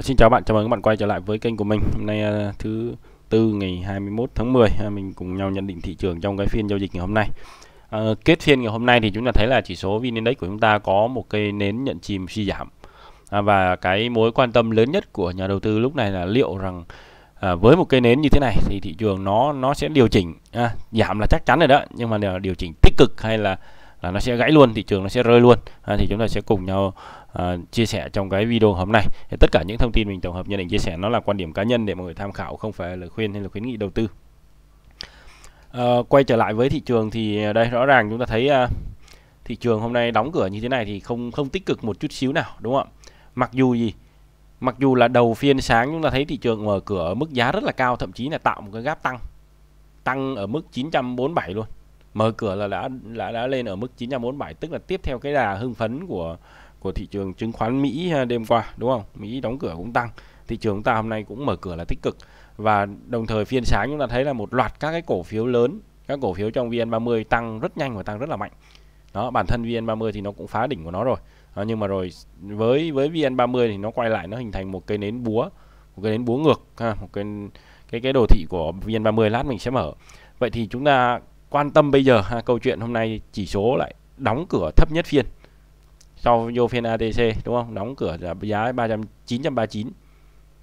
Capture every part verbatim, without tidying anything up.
Xin chào bạn, chào mừng các bạn quay trở lại với kênh của mình. Hôm nay thứ tư ngày hai mươi mốt tháng mười, mình cùng nhau nhận định thị trường trong cái phiên giao dịch ngày hôm nay. À, kết phiên ngày hôm nay thì chúng ta thấy là chỉ số vê en index của chúng ta có một cây nến nhận chìm suy giảm, à, và cái mối quan tâm lớn nhất của nhà đầu tư lúc này là liệu rằng à, với một cây nến như thế này thì thị trường nó nó sẽ điều chỉnh, à, giảm là chắc chắn rồi đó, nhưng mà là điều chỉnh tích cực hay là là nó sẽ gãy luôn, thị trường nó sẽ rơi luôn. À, thì chúng ta sẽ cùng nhau à, chia sẻ trong cái video hôm nay. Thì tất cả những thông tin mình tổng hợp nhận định chia sẻ nó là quan điểm cá nhân để mọi người tham khảo, không phải là khuyên hay là khuyến nghị đầu tư. À, quay trở lại với thị trường thì đây rõ ràng chúng ta thấy à, thị trường hôm nay đóng cửa như thế này thì không không tích cực một chút xíu nào, đúng không ạ? Mặc dù gì? Mặc dù là đầu phiên sáng chúng ta thấy thị trường mở cửa ở mức giá rất là cao, thậm chí là tạo một cái gap tăng. Tăng ở mức chín trăm bốn mươi bảy luôn. Mở cửa là đã đã đã lên ở mức chín trăm bốn mươi bảy, tức là tiếp theo cái đà hưng phấn của của thị trường chứng khoán Mỹ đêm qua, đúng không? Mỹ đóng cửa cũng tăng, thị trường chúng ta hôm nay cũng mở cửa là tích cực, và đồng thời phiên sáng chúng ta thấy là một loạt các cái cổ phiếu lớn, các cổ phiếu trong vê en ba mươi tăng rất nhanh và tăng rất là mạnh. Đó, bản thân vê en ba mươi thì nó cũng phá đỉnh của nó rồi. Đó, nhưng mà rồi với với vê en ba mươi thì nó quay lại, nó hình thành một cây nến búa, một cây nến búa ngược ha, một cái cái cái đồ thị của vê en ba mươi lát mình sẽ mở. Vậy thì chúng ta quan tâm bây giờ ha, câu chuyện hôm nay chỉ số lại đóng cửa thấp nhất phiên sau vô phiên a tê xê, đúng không? Đóng cửa là giá ba trăm chín mươi chín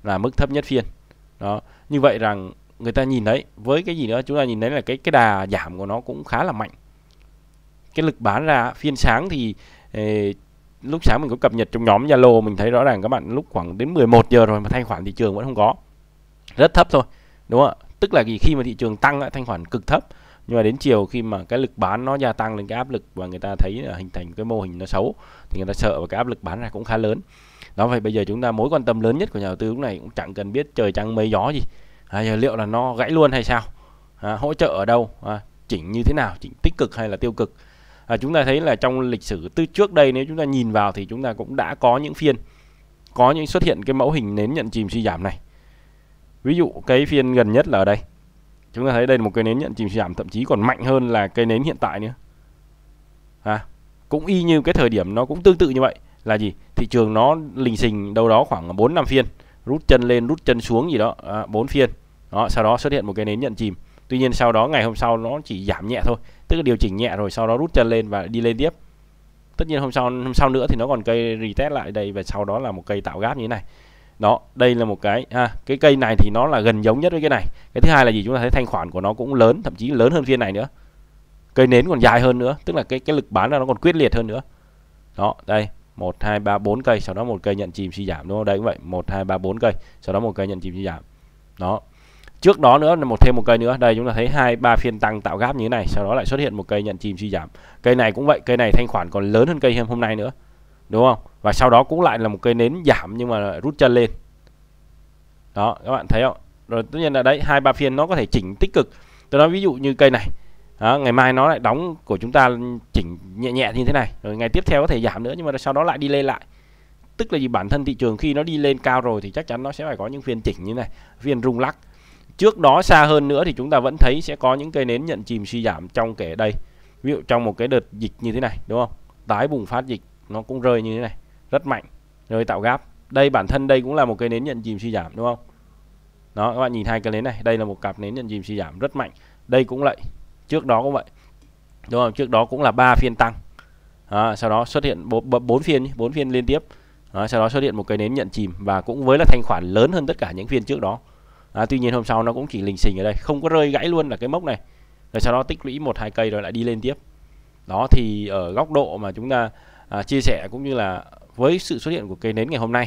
là mức thấp nhất phiên. Đó, như vậy rằng người ta nhìn đấy, với cái gì nữa chúng ta nhìn thấy là cái cái đà giảm của nó cũng khá là mạnh. Cái lực bán ra phiên sáng thì eh, lúc sáng mình có cập nhật trong nhóm Zalo, mình thấy rõ ràng các bạn lúc khoảng đến mười một giờ rồi mà thanh khoản thị trường vẫn không có. Rất thấp thôi, đúng không ạ? Tức là gì, khi mà thị trường tăng thanh khoản cực thấp. Nhưng mà đến chiều khi mà cái lực bán nó gia tăng lên cái áp lực và người ta thấy là hình thành cái mô hình nó xấu thì người ta sợ, và cái áp lực bán ra cũng khá lớn. Đó, vậy bây giờ chúng ta mối quan tâm lớn nhất của nhà đầu tư lúc này cũng chẳng cần biết trời trăng mây gió gì. À, giờ liệu là nó gãy luôn hay sao? À, hỗ trợ ở đâu? À, chỉnh như thế nào? Chỉnh tích cực hay là tiêu cực? À, chúng ta thấy là trong lịch sử từ trước đây nếu chúng ta nhìn vào thì chúng ta cũng đã có những phiên có những xuất hiện cái mẫu hình nến nhận chìm suy giảm này. Ví dụ cái phiên gần nhất là ở đây. Chúng ta thấy đây là một cây nến nhận chìm suy giảm, thậm chí còn mạnh hơn là cây nến hiện tại nữa. À, cũng y như cái thời điểm nó cũng tương tự như vậy, là gì? Thị trường nó lình xình đâu đó khoảng bốn năm phiên, rút chân lên, rút chân xuống gì đó, à, bốn phiên. Đó, sau đó xuất hiện một cây nến nhận chìm. Tuy nhiên sau đó ngày hôm sau nó chỉ giảm nhẹ thôi, tức là điều chỉnh nhẹ rồi sau đó rút chân lên và đi lên tiếp. Tất nhiên hôm sau hôm sau nữa thì nó còn cây retest lại đây, và sau đó là một cây tạo gáp như thế này. Đó, đây là một cái à, cái cây này thì nó là gần giống nhất với cái này. Cái thứ hai là gì? Chúng ta thấy thanh khoản của nó cũng lớn, thậm chí lớn hơn phiên này nữa. Cây nến còn dài hơn nữa, tức là cái cái lực bán ra nó còn quyết liệt hơn nữa. Đó, đây, một hai ba bốn cây, sau đó một cây nhận chìm suy giảm, đúng không? Đây cũng vậy, một hai ba bốn cây, sau đó một cây nhận chìm suy giảm. Đó. Trước đó nữa là một thêm một cây nữa. Đây chúng ta thấy hai ba phiên tăng tạo gáp như thế này, sau đó lại xuất hiện một cây nhận chìm suy giảm. Cây này cũng vậy, cây này thanh khoản còn lớn hơn cây hôm nay nữa, đúng không? Và sau đó cũng lại là một cây nến giảm nhưng mà rút chân lên. Đó, các bạn thấy không? Rồi tất nhiên là đấy, hai ba phiên nó có thể chỉnh tích cực. Tôi nói ví dụ như cây này. Đó, ngày mai nó lại đóng của chúng ta chỉnh nhẹ nhẹ như thế này, rồi ngày tiếp theo có thể giảm nữa nhưng mà sau đó lại đi lên lại. Tức là gì, bản thân thị trường khi nó đi lên cao rồi thì chắc chắn nó sẽ phải có những phiên chỉnh như này, phiên rung lắc. Trước đó xa hơn nữa thì chúng ta vẫn thấy sẽ có những cây nến nhận chìm suy giảm trong kể đây. Ví dụ trong một cái đợt dịch như thế này, đúng không? Tái bùng phát dịch nó cũng rơi như thế này, rất mạnh, rồi tạo gáp. Đây bản thân đây cũng là một cây nến nhận chìm suy giảm, đúng không? Đó, các bạn nhìn hai cây nến này, đây là một cặp nến nhận chìm suy giảm rất mạnh. Đây cũng vậy, trước đó cũng vậy. Đúng không? Trước đó cũng là ba phiên tăng. À, sau đó xuất hiện bốn phiên, bốn phiên liên tiếp. À, sau đó xuất hiện một cây nến nhận chìm và cũng với là thanh khoản lớn hơn tất cả những phiên trước đó. À, tuy nhiên hôm sau nó cũng chỉ lình xình ở đây, không có rơi gãy luôn là cái mốc này. Rồi sau đó tích lũy một hai cây rồi lại đi lên tiếp. Đó, thì ở góc độ mà chúng ta À, chia sẻ cũng như là với sự xuất hiện của cây nến ngày hôm nay,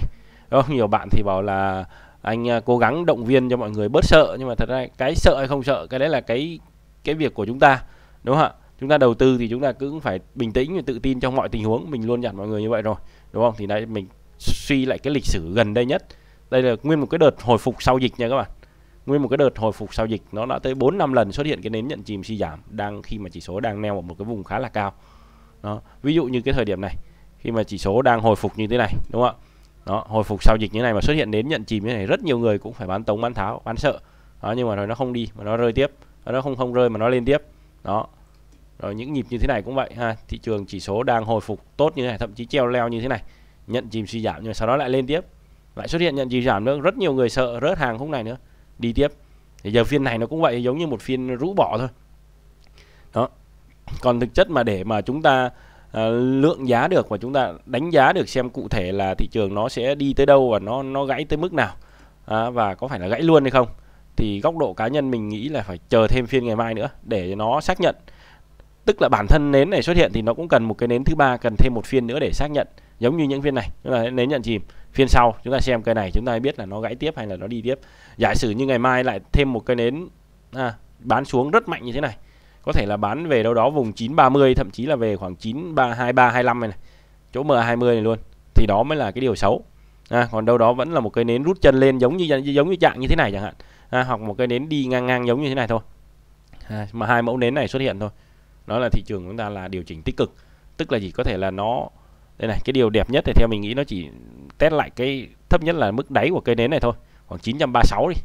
đó, nhiều bạn thì bảo là anh à, cố gắng động viên cho mọi người bớt sợ, nhưng mà thật ra cái sợ hay không sợ cái đấy là cái cái việc của chúng ta, đúng không ạ? Chúng ta đầu tư thì chúng ta cứ phải bình tĩnh và tự tin trong mọi tình huống, mình luôn dặn mọi người như vậy rồi, đúng không? Thì đấy, mình suy lại cái lịch sử gần đây nhất, đây là nguyên một cái đợt hồi phục sau dịch nha các bạn, nguyên một cái đợt hồi phục sau dịch nó đã tới bốn năm lần xuất hiện cái nến nhận chìm suy giảm đang khi mà chỉ số đang neo ở một cái vùng khá là cao. Đó, ví dụ như cái thời điểm này khi mà chỉ số đang hồi phục như thế này, đúng không ạ? Đó, hồi phục sau dịch như thế này mà xuất hiện đến nhận chìm như thế này, rất nhiều người cũng phải bán tống, bán tháo, bán sợ. Đó, nhưng mà rồi nó không đi mà nó rơi tiếp, nó không không rơi mà nó lên tiếp. Đó, rồi những nhịp như thế này cũng vậy ha, thị trường chỉ số đang hồi phục tốt như thế này, thậm chí treo leo như thế này, nhận chìm suy giảm nhưng mà sau đó lại lên tiếp. lại xuất hiện nhận trì giảm nữa, rất nhiều người sợ rớt hàng khúc này nữa, đi tiếp. Thì giờ phiên này nó cũng vậy, giống như một phiên rũ bỏ thôi. Đó. Còn thực chất mà để mà chúng ta à, lượng giá được và chúng ta đánh giá được xem cụ thể là thị trường nó sẽ đi tới đâu và nó nó gãy tới mức nào, à, và có phải là gãy luôn hay không, thì góc độ cá nhân mình nghĩ là phải chờ thêm phiên ngày mai nữa để nó xác nhận. Tức là bản thân nến này xuất hiện thì nó cũng cần một cái nến thứ ba, cần thêm một phiên nữa để xác nhận, giống như những phiên này là nến nhận chìm, phiên sau chúng ta xem cây này chúng ta biết là nó gãy tiếp hay là nó đi tiếp. Giả sử như ngày mai lại thêm một cái nến à, bán xuống rất mạnh như thế này, có thể là bán về đâu đó vùng chín ba mươi, thậm chí là về khoảng chín ba hai ba hai lăm này, này, chỗ M hai mươi này luôn, thì đó mới là cái điều xấu. À, còn đâu đó vẫn là một cái nến rút chân lên giống như giống như trạng như thế này chẳng hạn, à, hoặc một cái nến đi ngang ngang giống như thế này thôi, à, mà hai mẫu nến này xuất hiện thôi, đó là thị trường chúng ta là điều chỉnh tích cực. Tức là chỉ có thể là nó đây này, cái điều đẹp nhất thì theo mình nghĩ nó chỉ test lại cái thấp nhất là mức đáy của cây nến này thôi, khoảng chín trăm ba mươi sáu đi,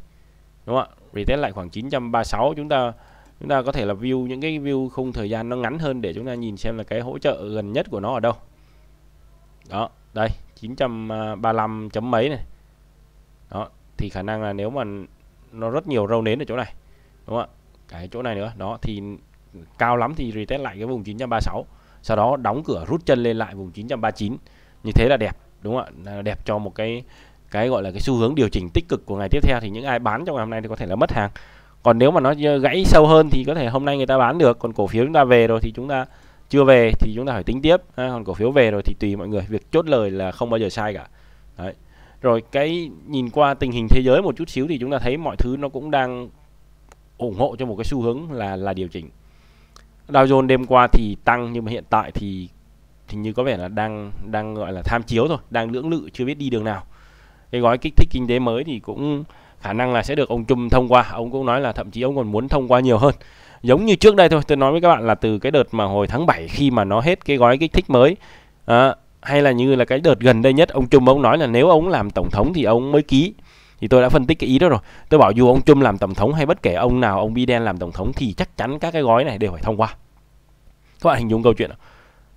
đúng không ạ? Retest lại khoảng chín trăm ba mươi sáu, chúng ta chúng ta có thể là view những cái view không thời gian nó ngắn hơn để chúng ta nhìn xem là cái hỗ trợ gần nhất của nó ở đâu. Đó, đây chín trăm ba mươi lăm chấm mấy này. Đó, thì khả năng là nếu mà nó rất nhiều râu nến ở chỗ này, đúng không ạ? Cái chỗ này nữa, đó thì cao lắm thì retest lại cái vùng chín trăm ba mươi sáu, sau đó đóng cửa rút chân lên lại vùng chín trăm ba mươi chín. Như thế là đẹp, đúng không ạ? Đẹp cho một cái cái gọi là cái xu hướng điều chỉnh tích cực của ngày tiếp theo, thì những ai bán trong ngày hôm nay thì có thể là mất hàng. Còn nếu mà nó gãy sâu hơn thì có thể hôm nay người ta bán được, còn cổ phiếu chúng ta về rồi thì chúng ta chưa về thì chúng ta phải tính tiếp, à, còn cổ phiếu về rồi thì tùy mọi người, việc chốt lời là không bao giờ sai cả. Đấy. Rồi cái nhìn qua tình hình thế giới một chút xíu thì chúng ta thấy mọi thứ nó cũng đang ủng hộ cho một cái xu hướng là là điều chỉnh. Dow Jones đêm qua thì tăng nhưng mà hiện tại thì hình như có vẻ là đang đang gọi là tham chiếu thôi, đang lưỡng lự chưa biết đi đường nào. Cái gói kích thích kinh tế mới thì cũng khả năng là sẽ được ông Trump thông qua, ông cũng nói là thậm chí ông còn muốn thông qua nhiều hơn. Giống như trước đây thôi, tôi nói với các bạn là từ cái đợt mà hồi tháng bảy khi mà nó hết cái gói kích thích mới, à, hay là như là cái đợt gần đây nhất, ông Trump ông nói là nếu ông làm tổng thống thì ông mới ký. Thì tôi đã phân tích cái ý đó rồi. Tôi bảo dù ông Trump làm tổng thống hay bất kể ông nào, ông Biden làm tổng thống thì chắc chắn các cái gói này đều phải thông qua. Các bạn hình dung câu chuyện đó.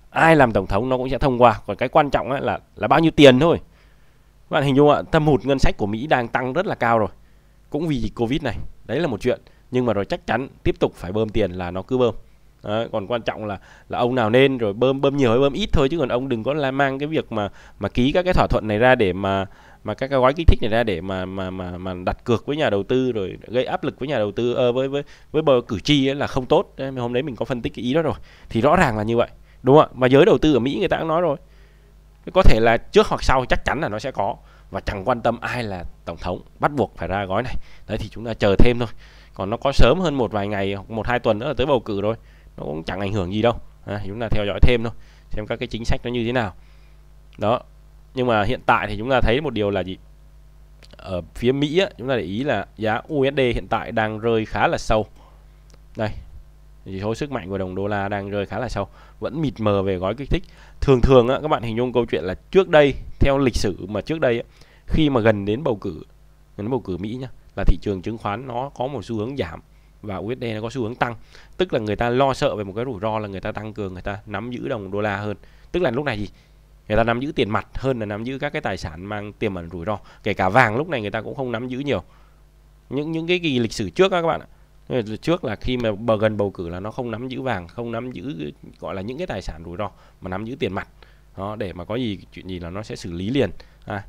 Ai làm tổng thống nó cũng sẽ thông qua, còn cái quan trọng là là bao nhiêu tiền thôi. Các bạn hình dung ạ, thâm hụt ngân sách của Mỹ đang tăng rất là cao rồi, cũng vì dịch Covid này, đấy là một chuyện. Nhưng mà rồi chắc chắn tiếp tục phải bơm tiền là nó cứ bơm. Đấy, còn quan trọng là là ông nào nên rồi bơm bơm nhiều hay bơm ít thôi, chứ còn ông đừng có là mang cái việc mà mà ký các cái thỏa thuận này ra để mà mà các cái gói kích thích này ra để mà mà mà mà đặt cược với nhà đầu tư rồi gây áp lực với nhà đầu tư ờ, với với với bờ cử tri ấy là không tốt. Đấy, hôm đấy mình có phân tích cái ý đó rồi. Thì rõ ràng là như vậy, đúng không ạ? Mà giới đầu tư ở Mỹ người ta cũng nói rồi, có thể là trước hoặc sau chắc chắn là nó sẽ có, và chẳng quan tâm ai là tổng thống, bắt buộc phải ra gói này. Đấy thì chúng ta chờ thêm thôi. Còn nó có sớm hơn một vài ngày, một hai tuần nữa là tới bầu cử rồi, nó cũng chẳng ảnh hưởng gì đâu. À, chúng ta theo dõi thêm thôi, xem các cái chính sách nó như thế nào. Đó. Nhưng mà hiện tại thì chúng ta thấy một điều là gì? Ở phía Mỹ á, chúng ta để ý là giá u ét đê hiện tại đang rơi khá là sâu. Đây. Chỉ số sức mạnh của đồng đô la đang rơi khá là sâu, vẫn mịt mờ về gói kích thích. Thường thường á, các bạn hình dung câu chuyện là trước đây, theo lịch sử mà trước đây á, khi mà gần đến bầu cử, gần đến bầu cử Mỹ nhá, là thị trường chứng khoán nó có một xu hướng giảm và u ét đê nó có xu hướng tăng. Tức là người ta lo sợ về một cái rủi ro là người ta tăng cường, người ta nắm giữ đồng đô la hơn. Tức là lúc này gì? Người ta nắm giữ tiền mặt hơn là nắm giữ các cái tài sản mang tiềm ẩn rủi ro. Kể cả vàng lúc này người ta cũng không nắm giữ nhiều. Những những cái kỳ lịch sử trước á các bạn ạ. Trước là khi mà bờ gần bầu cử là nó không nắm giữ vàng, không nắm giữ gọi là những cái tài sản rủi ro, mà nắm giữ tiền mặt đó, để mà có gì chuyện gì là nó sẽ xử lý liền, à,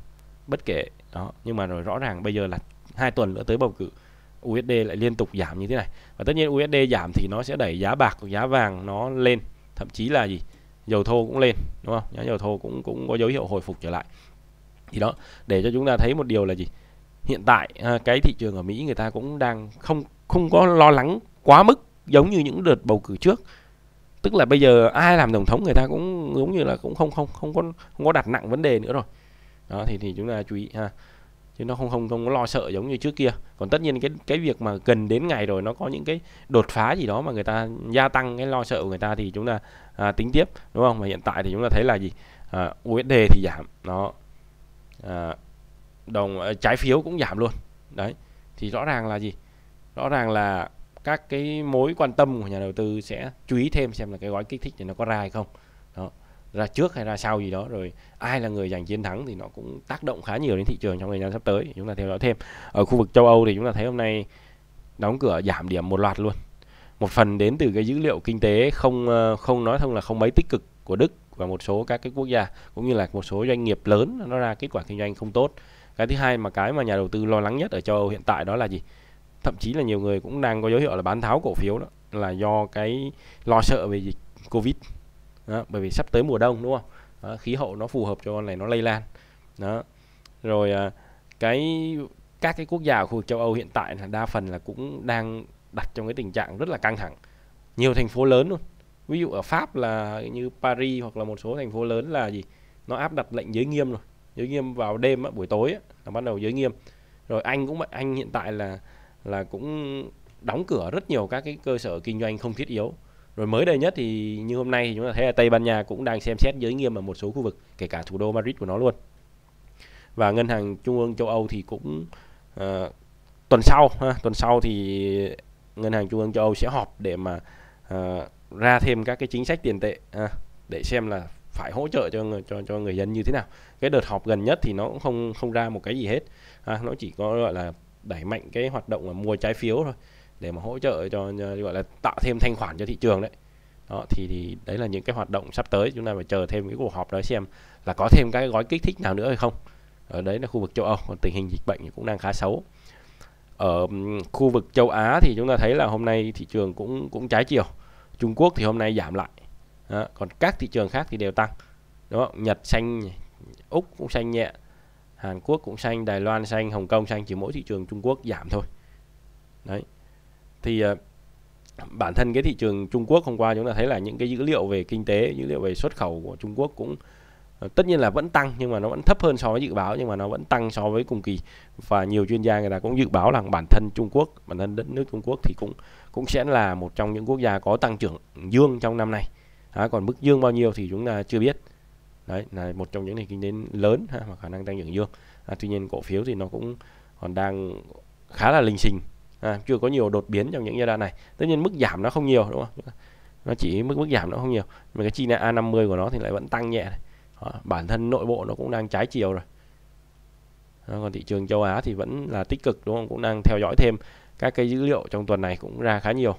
bất kể đó. Nhưng mà rồi rõ ràng bây giờ là hai tuần nữa tới bầu cử, u ét đê lại liên tục giảm như thế này, và tất nhiên u ét đê giảm thì nó sẽ đẩy giá bạc, giá vàng nó lên, thậm chí là gì dầu thô cũng lên, đúng không? Giá dầu thô cũng cũng có dấu hiệu hồi phục trở lại. Thì đó, để cho chúng ta thấy một điều là gì, hiện tại cái thị trường ở Mỹ người ta cũng đang không không có lo lắng quá mức giống như những đợt bầu cử trước. Tức là bây giờ ai làm tổng thống người ta cũng giống như là cũng không không không có không có đặt nặng vấn đề nữa rồi. Đó thì thì chúng ta chú ý ha. Chứ nó không không không có lo sợ giống như trước kia. Còn tất nhiên cái cái việc mà gần đến ngày rồi nó có những cái đột phá gì đó mà người ta gia tăng cái lo sợ của người ta thì chúng ta à, tính tiếp, đúng không? Mà hiện tại thì chúng ta thấy là gì? À, u ét đê thì giảm, nó à, đồng trái phiếu cũng giảm luôn. Đấy. Thì rõ ràng là gì? Rõ ràng là các cái mối quan tâm của nhà đầu tư sẽ chú ý thêm xem là cái gói kích thích này nó có ra hay không. Đó. ra trước hay ra sau gì đó, rồi ai là người giành chiến thắng thì nó cũng tác động khá nhiều đến thị trường trong thời gian sắp tới. Chúng ta theo dõi thêm. Ở khu vực châu Âu thì chúng ta thấy hôm nay đóng cửa giảm điểm một loạt luôn. Một phần đến từ cái dữ liệu kinh tế không không nói thông là không mấy tích cực của Đức và một số các cái quốc gia, cũng như là một số doanh nghiệp lớn nó ra kết quả kinh doanh không tốt. Cái thứ hai mà cái mà nhà đầu tư lo lắng nhất ở châu Âu hiện tại đó là gì? Thậm chí là nhiều người cũng đang có dấu hiệu là bán tháo cổ phiếu, đó là do cái lo sợ về dịch Covid. Đó, bởi vì sắp tới mùa đông, đúng không? Đó, khí hậu nó phù hợp cho con này nó lây lan. Đó. Rồi cái các cái quốc gia ở khu vực châu Âu hiện tại là đa phần là cũng đang đặt trong cái tình trạng rất là căng thẳng. Nhiều thành phố lớn luôn. Ví dụ ở Pháp là như Paris hoặc là một số thành phố lớn là gì? Nó áp đặt lệnh giới nghiêm rồi. Giới nghiêm vào đêm á, buổi tối á, là bắt đầu giới nghiêm. Rồi Anh cũng Anh hiện tại là là cũng đóng cửa rất nhiều các cái cơ sở kinh doanh không thiết yếu. Rồi mới đây nhất thì như hôm nay thì chúng ta thấy là Tây Ban Nha cũng đang xem xét giới nghiêm ở một số khu vực, kể cả thủ đô Madrid của nó luôn. Và Ngân hàng Trung ương châu Âu thì cũng uh, tuần sau, ha, tuần sau thì Ngân hàng Trung ương châu Âu sẽ họp để mà uh, ra thêm các cái chính sách tiền tệ, uh, để xem là phải hỗ trợ cho người, cho cho người dân như thế nào. Cái đợt họp gần nhất thì nó cũng không không ra một cái gì hết, uh, nó chỉ có gọi là đẩy mạnh cái hoạt động là mua trái phiếu thôi, để mà hỗ trợ cho, gọi là tạo thêm thanh khoản cho thị trường đấy. Đó, thì, thì đấy là những cái hoạt động sắp tới. Chúng ta phải chờ thêm cái cuộc họp đó xem là có thêm cái gói kích thích nào nữa hay không. Ở đấy là khu vực châu Âu, còn tình hình dịch bệnh cũng đang khá xấu. Ở khu vực châu Á thì chúng ta thấy là hôm nay thị trường cũng cũng trái chiều. Trung Quốc thì hôm nay giảm lại. Đó, còn các thị trường khác thì đều tăng. Đó, Nhật xanh, Úc cũng xanh nhẹ, Hàn Quốc cũng xanh, Đài Loan xanh, Hồng Kông xanh, chỉ mỗi thị trường Trung Quốc giảm thôi. Đấy. Thì bản thân cái thị trường Trung Quốc hôm qua chúng ta thấy là những cái dữ liệu về kinh tế, dữ liệu về xuất khẩu của Trung Quốc cũng tất nhiên là vẫn tăng, nhưng mà nó vẫn thấp hơn so với dự báo, nhưng mà nó vẫn tăng so với cùng kỳ. Và nhiều chuyên gia người ta cũng dự báo rằng bản thân Trung Quốc, bản thân đất nước Trung Quốc thì cũng cũng sẽ là một trong những quốc gia có tăng trưởng dương trong năm nay. À, còn mức dương bao nhiêu thì chúng ta chưa biết. Đấy là một trong những nền kinh tế lớn ha, mà khả năng tăng trưởng dương. À, tuy nhiên cổ phiếu thì nó cũng còn đang khá là lình xình. À, chưa có nhiều đột biến trong những giai đoạn này. Tất nhiên mức giảm nó không nhiều, đúng không? Nó chỉ mức mức giảm nó không nhiều. Mà cái chỉ là A năm mươi của nó thì lại vẫn tăng nhẹ. Đó, bản thân nội bộ nó cũng đang trái chiều rồi. Đó, còn thị trường châu Á thì vẫn là tích cực, đúng không? Cũng đang theo dõi thêm các cái dữ liệu trong tuần này cũng ra khá nhiều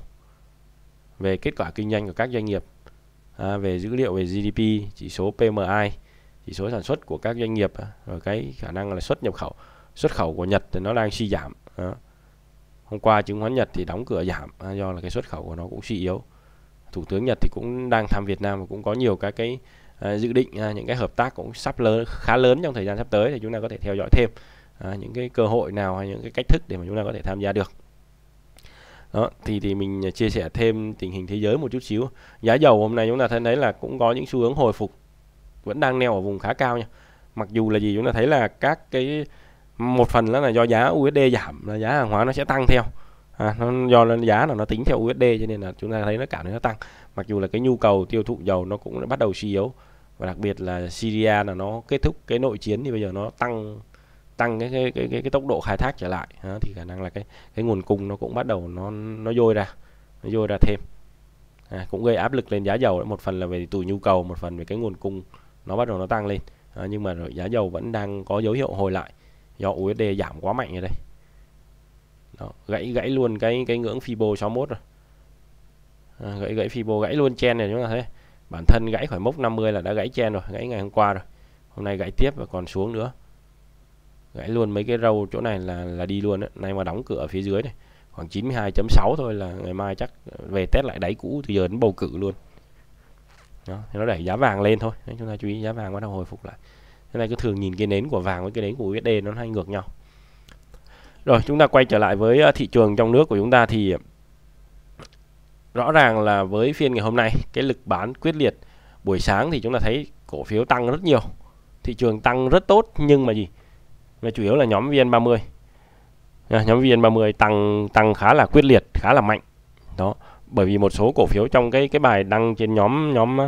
về kết quả kinh doanh của các doanh nghiệp, à, về dữ liệu về G D P, chỉ số P M I, chỉ số sản xuất của các doanh nghiệp, rồi cái khả năng là xuất nhập khẩu, xuất khẩu của Nhật thì nó đang suy giảm. Đó. Hôm qua chứng khoán Nhật thì đóng cửa giảm do là cái xuất khẩu của nó cũng suy yếu. Thủ tướng Nhật thì cũng đang thăm Việt Nam và cũng có nhiều các cái uh, dự định, uh, những cái hợp tác cũng sắp lớn khá lớn trong thời gian sắp tới, thì chúng ta có thể theo dõi thêm uh, những cái cơ hội nào hay những cái cách thức để mà chúng ta có thể tham gia được. Đó, thì thì mình chia sẻ thêm tình hình thế giới một chút xíu. Giá dầu hôm nay chúng ta thấy là cũng có những xu hướng hồi phục, vẫn đang neo ở vùng khá cao nha. Mặc dù là gì chúng ta thấy là các cái một phần đó là do giá u ét đê giảm là giá hàng hóa nó sẽ tăng theo, à, nó do là giá là nó tính theo u ét đê cho nên là chúng ta thấy nó cảm thấy nó tăng, mặc dù là cái nhu cầu tiêu thụ dầu nó cũng đã bắt đầu suy yếu, và đặc biệt là Syria là nó kết thúc cái nội chiến thì bây giờ nó tăng tăng cái cái cái, cái, cái tốc độ khai thác trở lại, à, thì khả năng là cái cái nguồn cung nó cũng bắt đầu nó nó dôi ra nó dôi ra thêm, à, cũng gây áp lực lên giá dầu. Một phần là về từ nhu cầu, một phần về cái nguồn cung nó bắt đầu nó tăng lên, à, nhưng mà rồi giá dầu vẫn đang có dấu hiệu hồi lại do u ét đê giảm quá mạnh ở đây. Đó, gãy gãy luôn cái cái ngưỡng Fibo sáu mươi mốt rồi. À, gãy gãy Fibo, gãy luôn trend này, chúng ta thấy. Bản thân gãy khỏi mốc năm mươi là đã gãy trend rồi, gãy ngày hôm qua rồi. Hôm nay gãy tiếp và còn xuống nữa. Gãy luôn mấy cái râu chỗ này là là đi luôn đấy. Nay mà đóng cửa ở phía dưới này, khoảng chín mươi hai chấm sáu thôi là ngày mai chắc về test lại đáy cũ từ giờ đến bầu cử luôn. Đó, thì nó đẩy giá vàng lên thôi. Đấy, chúng ta chú ý giá vàng bắt đầu hồi phục lại. Thế này cứ thường nhìn cái nến của vàng với cái nến của u ét đê nó hay ngược nhau. Rồi chúng ta quay trở lại với thị trường trong nước của chúng ta, thì rõ ràng là với phiên ngày hôm nay cái lực bán quyết liệt. Buổi sáng thì chúng ta thấy cổ phiếu tăng rất nhiều, thị trường tăng rất tốt, nhưng mà gì? Mà chủ yếu là nhóm V N ba mươi. À, nhóm V N ba mươi tăng tăng khá là quyết liệt, khá là mạnh. Đó, bởi vì một số cổ phiếu trong cái cái bài đăng trên nhóm nhóm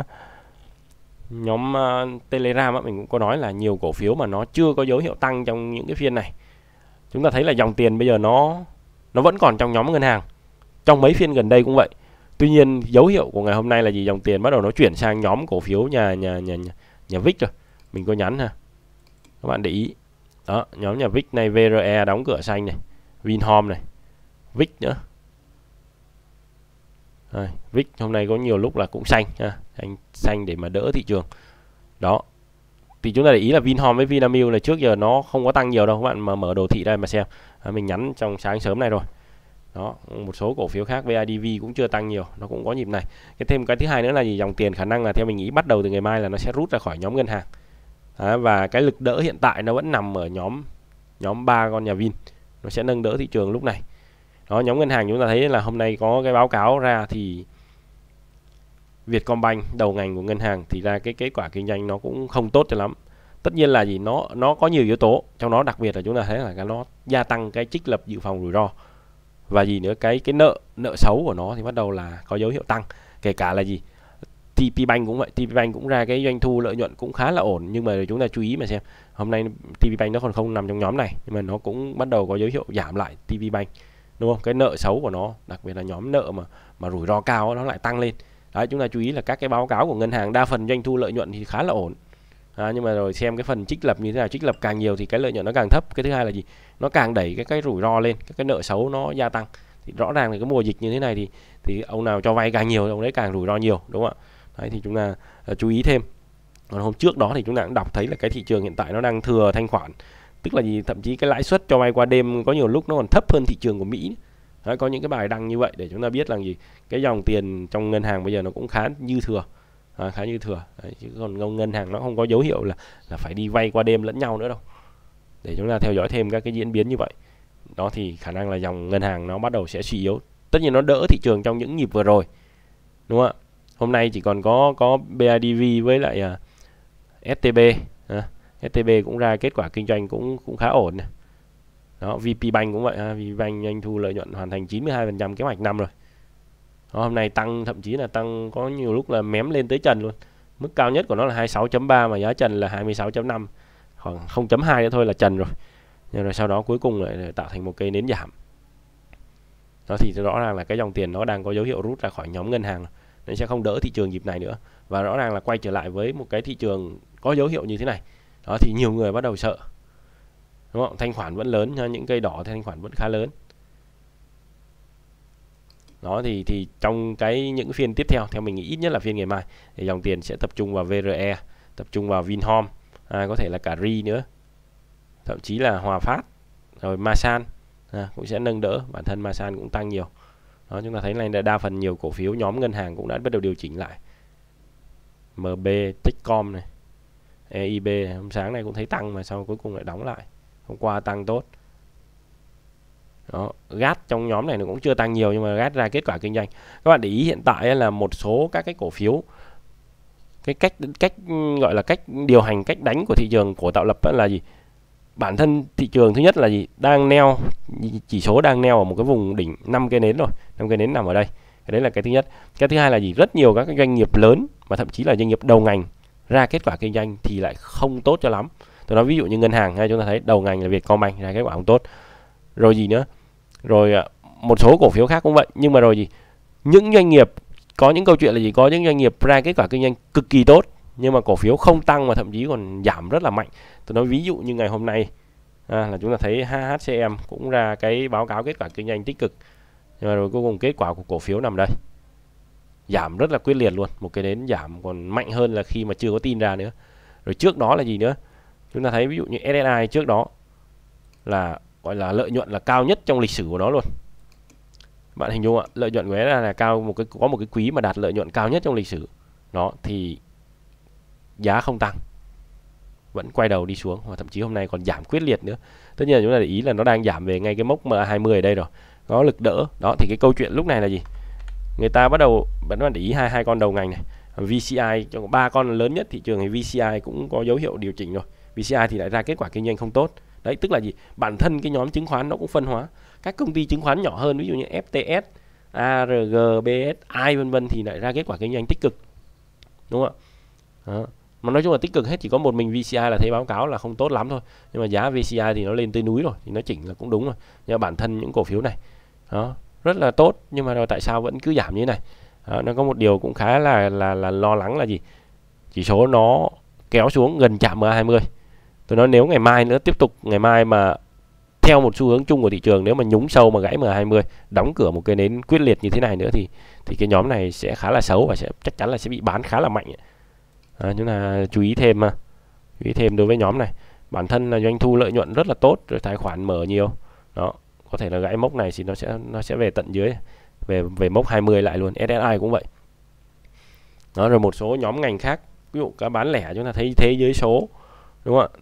nhóm uh, Telegram á, mình cũng có nói là nhiều cổ phiếu mà nó chưa có dấu hiệu tăng trong những cái phiên này. Chúng ta thấy là dòng tiền bây giờ nó nó vẫn còn trong nhóm ngân hàng. Trong mấy phiên gần đây cũng vậy, Tuy nhiên dấu hiệu của ngày hôm nay là gì? Dòng tiền bắt đầu nó chuyển sang nhóm cổ phiếu nhà nhà nhà nhà, nhà vê i ích rồi. Mình có nhắn ha, các bạn để ý đó, nhóm nhà vê i ích này, vê rờ e đóng cửa xanh này, Vinhome này, vê i ích nữa. Đây, vê i ích hôm nay có nhiều lúc là cũng xanh ha, xanh xanh để mà đỡ thị trường đó. Thì chúng ta để ý là Vinhome với Vinamilk là trước giờ nó không có tăng nhiều đâu các bạn, mà mở đồ thị đây mà xem. À, mình nhắn trong sáng sớm này rồi. Đó, một số cổ phiếu khác vê i đê vê cũng chưa tăng nhiều, nó cũng có nhịp này. Cái thêm cái thứ hai nữa là gì? Dòng tiền khả năng là theo mình nghĩ bắt đầu từ ngày mai là nó sẽ rút ra khỏi nhóm ngân hàng. À, và cái lực đỡ hiện tại nó vẫn nằm ở nhóm nhóm ba con nhà Vin. Nó sẽ nâng đỡ thị trường lúc này. Đó, nhóm ngân hàng chúng ta thấy là hôm nay có cái báo cáo ra thì Vietcombank, đầu ngành của ngân hàng, thì ra cái kết quả kinh doanh nó cũng không tốt cho lắm. Tất nhiên là gì, nó nó có nhiều yếu tố, trong đó đặc biệt là chúng ta thấy là cái nó gia tăng cái trích lập dự phòng rủi ro. Và gì nữa, cái cái nợ nợ xấu của nó thì bắt đầu là có dấu hiệu tăng. Kể cả là gì, tê pê Bank cũng vậy, tê pê Bank cũng ra cái doanh thu lợi nhuận cũng khá là ổn, nhưng mà chúng ta chú ý mà xem. Hôm nay tê pê Bank nó còn không nằm trong nhóm này, nhưng mà nó cũng bắt đầu có dấu hiệu giảm lại tê pê Bank. Đúng không? Cái nợ xấu của nó, đặc biệt là nhóm nợ mà mà rủi ro cao nó lại tăng lên. Đấy, chúng ta chú ý là các cái báo cáo của ngân hàng đa phần doanh thu lợi nhuận thì khá là ổn. À, nhưng mà rồi xem cái phần trích lập như thế nào, trích lập càng nhiều thì cái lợi nhuận nó càng thấp. Cái thứ hai là gì? Nó càng đẩy cái cái rủi ro lên, cái, cái nợ xấu nó gia tăng. Thì rõ ràng là cái mùa dịch như thế này thì thì ông nào cho vay càng nhiều ông đấy càng rủi ro nhiều, đúng không ạ? Đấy, thì chúng ta uh, chú ý thêm. Còn hôm trước đó thì chúng ta cũng đọc thấy là cái thị trường hiện tại nó đang thừa thanh khoản. Tức là gì? Thậm chí cái lãi suất cho vay qua đêm có nhiều lúc nó còn thấp hơn thị trường của Mỹ. Đấy, có những cái bài đăng như vậy để chúng ta biết là gì, cái dòng tiền trong ngân hàng bây giờ nó cũng khá dư thừa, à, khá dư thừa. Đấy, chứ còn ngân hàng nó không có dấu hiệu là là phải đi vay qua đêm lẫn nhau nữa đâu. Để chúng ta theo dõi thêm các cái diễn biến như vậy. Đó thì khả năng là dòng ngân hàng nó bắt đầu sẽ suy yếu. Tất nhiên nó đỡ thị trường trong những nhịp vừa rồi, đúng không ạ? Hôm nay chỉ còn có có bê i đê vê với lại uh, ét tê bê, à, ét tê bê cũng ra kết quả kinh doanh cũng cũng khá ổn này. Đó, vê pê Bank cũng vậy ha, vê pê Bank doanh thu lợi nhuận hoàn thành chín mươi hai phần trăm kế hoạch năm rồi. Đó, hôm nay tăng, thậm chí là tăng có nhiều lúc là mém lên tới trần luôn. Mức cao nhất của nó là hai mươi sáu chấm ba mà giá trần là hai mươi sáu chấm năm, khoảng không chấm hai nữa thôi là trần rồi. Nhưng rồi sau đó cuối cùng lại tạo thành một cây nến giảm. Đó thì rõ ràng là cái dòng tiền nó đang có dấu hiệu rút ra khỏi nhóm ngân hàng, nó sẽ không đỡ thị trường dịp này nữa. Và rõ ràng là quay trở lại với một cái thị trường có dấu hiệu như thế này. Đó thì nhiều người bắt đầu sợ. Đúng không? Thanh khoản vẫn lớn, những cây đỏ thì thanh khoản vẫn khá lớn. Đó thì thì trong cái những phiên tiếp theo, theo mình nghĩ ít nhất là phiên ngày mai thì dòng tiền sẽ tập trung vào vê rờ e, tập trung vào Vinhome, à, có thể là cả Ri nữa, thậm chí là Hòa Phát, rồi Masan, à, cũng sẽ nâng đỡ. Bản thân Masan cũng tăng nhiều. Đó, chúng ta thấy này là đa phần nhiều cổ phiếu nhóm ngân hàng cũng đã bắt đầu điều chỉnh lại. em bê, Techcom này, e i bê hôm sáng này cũng thấy tăng mà sau cuối cùng lại đóng lại. Hôm qua tăng tốt. Đó, giê a tê trong nhóm này nó cũng chưa tăng nhiều nhưng mà giê a tê ra kết quả kinh doanh. Các bạn để ý hiện tại là một số các cái cổ phiếu, cái cách cách gọi là cách điều hành, cách đánh của thị trường, của tạo lập là gì? Bản thân thị trường thứ nhất là gì? Đang neo, chỉ số đang neo ở một cái vùng đỉnh năm cây nến rồi, năm cây nến nằm ở đây. Cái đấy là cái thứ nhất. Cái thứ hai là gì? Rất nhiều các cái doanh nghiệp lớn và thậm chí là doanh nghiệp đầu ngành ra kết quả kinh doanh thì lại không tốt cho lắm. Tôi nói ví dụ như ngân hàng, hay chúng ta thấy đầu ngành là Vietcombank ra kết quả không tốt. Rồi gì nữa? Rồi một số cổ phiếu khác cũng vậy, nhưng mà rồi gì? Những doanh nghiệp có những câu chuyện là gì? Có những doanh nghiệp ra kết quả kinh doanh cực kỳ tốt nhưng mà cổ phiếu không tăng mà thậm chí còn giảm rất là mạnh. Tôi nói ví dụ như ngày hôm nay à, là chúng ta thấy hát hát xê em cũng ra cái báo cáo kết quả kinh doanh tích cực. Nhưng mà rồi cuối cùng kết quả của cổ phiếu nằm đây. Giảm rất là quyết liệt luôn, một cái đến giảm còn mạnh hơn là khi mà chưa có tin ra nữa. Rồi trước đó là gì nữa? Chúng ta thấy ví dụ như ét ét i trước đó là gọi là lợi nhuận là cao nhất trong lịch sử của nó luôn. Bạn hình dung ạ, lợi nhuận của ét ét i là cao, một cái có một cái quý mà đạt lợi nhuận cao nhất trong lịch sử. Đó thì giá không tăng, vẫn quay đầu đi xuống và thậm chí hôm nay còn giảm quyết liệt nữa. Tất nhiên là chúng ta để ý là nó đang giảm về ngay cái mốc em a hai mươi ở đây rồi, có lực đỡ. Đó thì cái câu chuyện lúc này là gì? Người ta bắt đầu bạn để ý hai hai con đầu ngành này, vê xê i cho ba con lớn nhất thị trường thì vê xê i cũng có dấu hiệu điều chỉnh rồi. vê xê i thì lại ra kết quả kinh doanh không tốt. Đấy, tức là gì? Bản thân cái nhóm chứng khoán nó cũng phân hóa. Các công ty chứng khoán nhỏ hơn, ví dụ như ép tê ét, a rờ giê, bê ét i vân vân thì lại ra kết quả kinh doanh tích cực. Đúng không ạ? Đó. Mà nói chung là tích cực hết, chỉ có một mình vê xê i là thấy báo cáo là không tốt lắm thôi. Nhưng mà giá vê xê i thì nó lên tới núi rồi, thì nó chỉnh là cũng đúng rồi. Nhưng mà bản thân những cổ phiếu này, đó, rất là tốt nhưng mà rồi tại sao vẫn cứ giảm như thế này? Đó, nó có một điều cũng khá là là là lo lắng là gì? Chỉ số nó kéo xuống gần chạm M A hai mươi. Tôi nói nếu ngày mai nữa tiếp tục, ngày mai mà theo một xu hướng chung của thị trường, nếu mà nhúng sâu mà gãy M A hai mươi, đóng cửa một cái nến quyết liệt như thế này nữa thì thì cái nhóm này sẽ khá là xấu và sẽ chắc chắn là sẽ bị bán khá là mạnh. À, chúng ta chú ý thêm mà. Chú ý thêm đối với nhóm này. Bản thân là doanh thu lợi nhuận rất là tốt, rồi tài khoản mở nhiều. Đó, có thể là gãy mốc này thì nó sẽ nó sẽ về tận dưới, về về mốc hai mươi lại luôn. S S I cũng vậy. Đó, rồi một số nhóm ngành khác, ví dụ cá bán lẻ, chúng ta thấy thế giới số, đúng không ạ?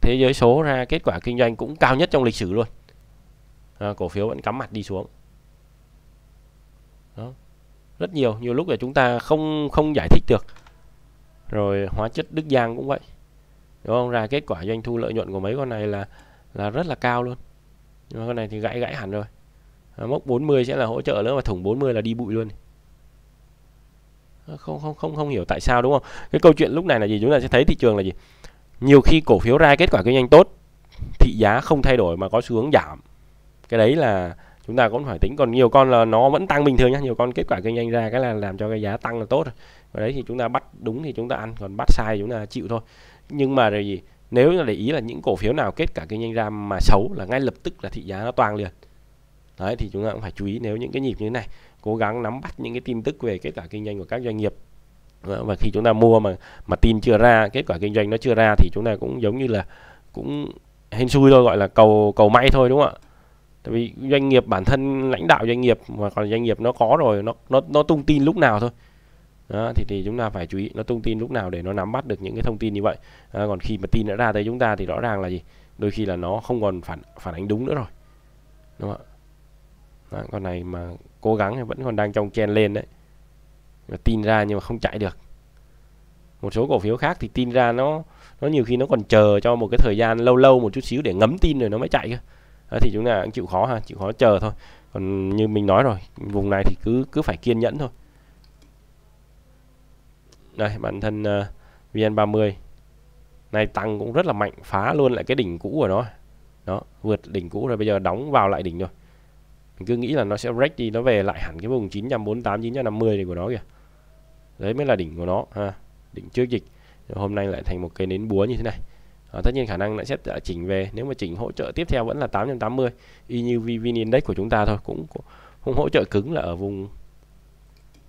Thế giới số ra kết quả kinh doanh cũng cao nhất trong lịch sử luôn. À, cổ phiếu vẫn cắm mặt đi xuống. Đó. Rất nhiều, nhiều lúc là chúng ta không không giải thích được. Rồi hóa chất Đức Giang cũng vậy. Đúng không? Ra kết quả doanh thu lợi nhuận của mấy con này là là rất là cao luôn. Nhưng mà con này thì gãy gãy hẳn rồi. À, mốc bốn mươi sẽ là hỗ trợ nữa, mà thủng bốn mươi là đi bụi luôn. Không không không không hiểu tại sao, đúng không? Cái câu chuyện lúc này là gì? Chúng ta sẽ thấy thị trường là gì? Nhiều khi cổ phiếu ra kết quả kinh doanh tốt, thị giá không thay đổi mà có xu hướng giảm. Cái đấy là chúng ta cũng phải tính. Còn nhiều con là nó vẫn tăng bình thường nhá. Nhiều con kết quả kinh doanh ra cái là làm cho cái giá tăng là tốt rồi. Và đấy thì chúng ta bắt đúng thì chúng ta ăn, còn bắt sai chúng ta chịu thôi. Nhưng mà rồi gì? Nếu là để ý là những cổ phiếu nào kết quả kinh doanh ra mà xấu là ngay lập tức là thị giá nó toang liền. Đấy thì chúng ta cũng phải chú ý nếu những cái nhịp như thế này. Cố gắng nắm bắt những cái tin tức về kết quả kinh doanh của các doanh nghiệp. Và khi chúng ta mua mà mà tin chưa ra, kết quả kinh doanh nó chưa ra thì chúng ta cũng giống như là cũng hên xui thôi, gọi là cầu cầu may thôi, đúng không ạ? Tại vì doanh nghiệp, bản thân lãnh đạo doanh nghiệp mà còn doanh nghiệp nó có rồi, nó nó nó tung tin lúc nào thôi. Đó, thì thì chúng ta phải chú ý nó tung tin lúc nào để nó nắm bắt được những cái thông tin như vậy. À, còn khi mà tin đã ra tới chúng ta thì rõ ràng là gì? Đôi khi là nó không còn phản phản ánh đúng nữa rồi. Đúng không ạ? Đó, con này mà cố gắng thì vẫn còn đang trong chen lên đấy. Và tin ra nhưng mà không chạy được. Một số cổ phiếu khác thì tin ra nó nó nhiều khi nó còn chờ cho một cái thời gian lâu lâu một chút xíu để ngấm tin rồi nó mới chạy cơ. Đó, thì chúng ta cũng chịu khó ha, chịu khó chờ thôi. Còn như mình nói rồi, vùng này thì cứ cứ phải kiên nhẫn thôi. Đây, bản thân uh, V N ba mươi này tăng cũng rất là mạnh, phá luôn lại cái đỉnh cũ của nó. Đó, vượt đỉnh cũ rồi, bây giờ đóng vào lại đỉnh rồi. Mình cứ nghĩ là nó sẽ break đi, nó về lại hẳn cái vùng chín trăm bốn mươi tám, chín trăm năm mươi này của nó kìa. Đấy mới là đỉnh của nó ha, đỉnh trước dịch. Hôm nay lại thành một cái nến búa như thế này. À, tất nhiên khả năng lại sẽ chỉnh về, nếu mà chỉnh hỗ trợ tiếp theo vẫn là tám trăm tám mươi, y như V N Index của chúng ta thôi, cũng không hỗ trợ cứng là ở vùng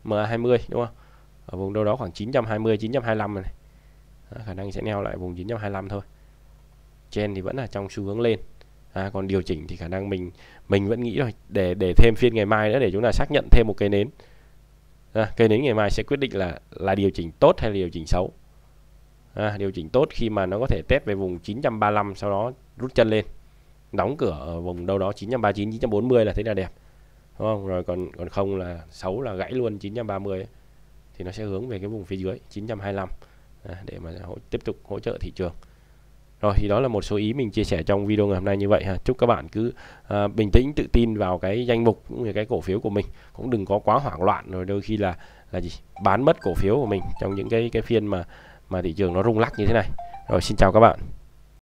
M A hai mươi, đúng không? Ở vùng đâu đó khoảng chín trăm hai mươi, chín trăm hai mươi lăm này. À, khả năng sẽ neo lại vùng chín trăm hai mươi lăm thôi. Trend thì vẫn là trong xu hướng lên. À, còn điều chỉnh thì khả năng mình mình vẫn nghĩ rồi, để để thêm phiên ngày mai nữa để chúng ta xác nhận thêm một cây nến. À, cây nến ngày mai sẽ quyết định là là điều chỉnh tốt hay là điều chỉnh xấu. À, điều chỉnh tốt khi mà nó có thể test về vùng chín trăm ba mươi lăm, sau đó rút chân lên, đóng cửa ở vùng đâu đó chín trăm ba mươi chín, chín trăm bốn mươi là thấy là đẹp, đúng không? Rồi còn còn không là xấu là gãy luôn chín trăm ba mươi ấy, thì nó sẽ hướng về cái vùng phía dưới chín trăm hai mươi lăm à, để mà hỗ, tiếp tục hỗ trợ thị trường. Rồi thì đó là một số ý mình chia sẻ trong video ngày hôm nay như vậy ha. Chúc các bạn cứ à, bình tĩnh, tự tin vào cái danh mục cũng như cái cổ phiếu của mình, cũng đừng có quá hoảng loạn rồi đôi khi là là gì bán mất cổ phiếu của mình trong những cái cái phiên mà mà thị trường nó rung lắc như thế này. Rồi, xin chào các bạn.